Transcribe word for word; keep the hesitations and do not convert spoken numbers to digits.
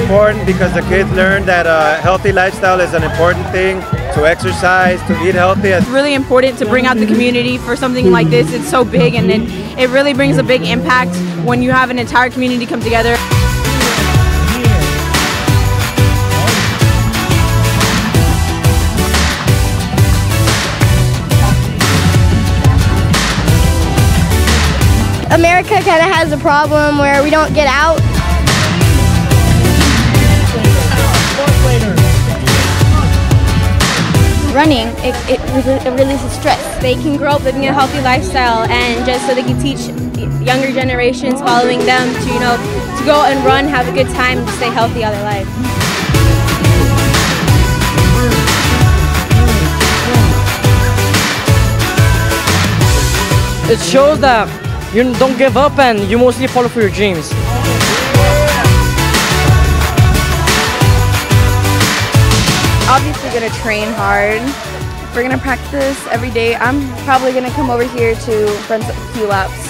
important because the kids learn that a healthy lifestyle is an important thing, to exercise, to eat healthy. It's really important to bring out the community for something like this. It's so big, and it, it really brings a big impact when you have an entire community come together. America kind of has a problem where we don't get out. Running, it, it, it releases stress. They can grow up living a healthy lifestyle, and just so they can teach younger generations following them to, you know, to go and run, have a good time, and stay healthy all their life. It shows that you don't give up and you mostly follow for your dreams. Obviously gonna train hard. We're gonna practice every day. I'm probably gonna come over here to run a few laps.